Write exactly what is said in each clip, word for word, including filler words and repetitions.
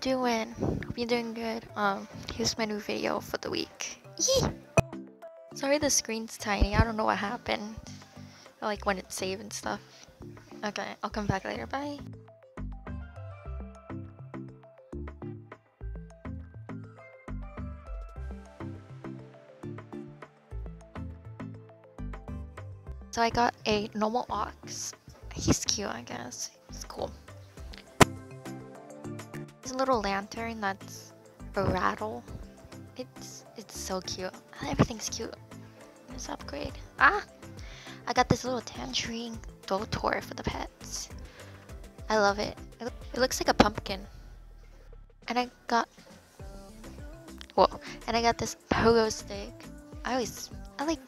doing? Hope you're doing good. Um, here's my new video for the week. Yee! Sorry the screen's tiny, I don't know what happened. Like when it's saved and stuff. Okay, I'll come back later, bye! So I got a normal ox. He's cute, I guess. He's cool. This little lantern that's a rattle. It's it's so cute. Everything's cute. Let's upgrade. Ah! I got this little tangerine Dotor for the pets. I love it. It looks like a pumpkin. And I got whoa. And I got this pogo stick. I always I like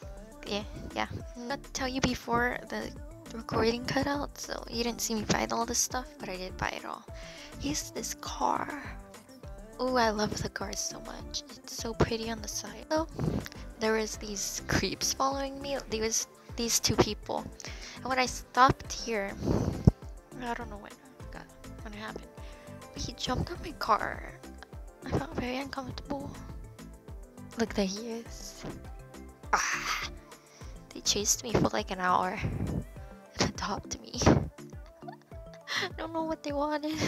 yeah, yeah. I'm gonna tell you before the recording cut out, so you didn't see me buy all this stuff, but I did buy it all. Here's this car. Oh, I love the car so much. It's so pretty on the side. So there was these creeps following me. There was these two people, and when I stopped here, I don't know when, God, when it happened, but he jumped on my car. I felt very uncomfortable. Look, there he is. Ah. They chased me for like an hour and adopted me. I don't know what they wanted.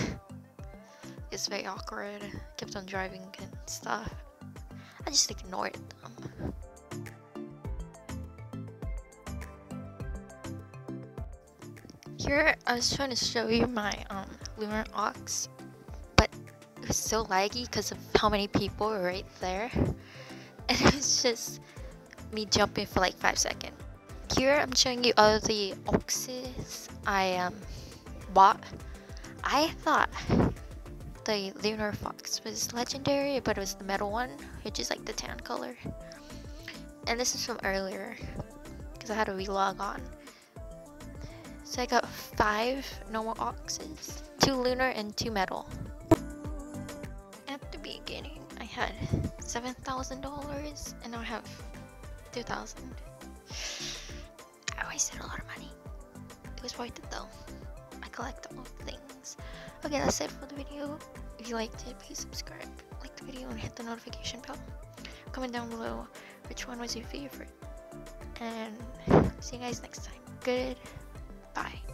It's very awkward. I kept on driving and stuff. I just ignored them. Here, I was trying to show you my um Lunar Ox, but it was so laggy because of how many people were right there, and it was just me jumping for like five seconds. Here I'm showing you all the oxes I um bought. I thought the Lunar Fox was legendary, but it was the metal one, which is like the tan color. And this is from earlier because I had to relog on. So I got five normal oxes, two lunar and two metal. At the beginning, I had seven thousand dollars, and now I have Two thousand. I wasted a lot of money. It was worth it though. I collect all the things. Okay, that's it for the video. If you liked it, please subscribe, like the video, and hit the notification bell. Comment down below which one was your favorite. And see you guys next time. Good. Bye.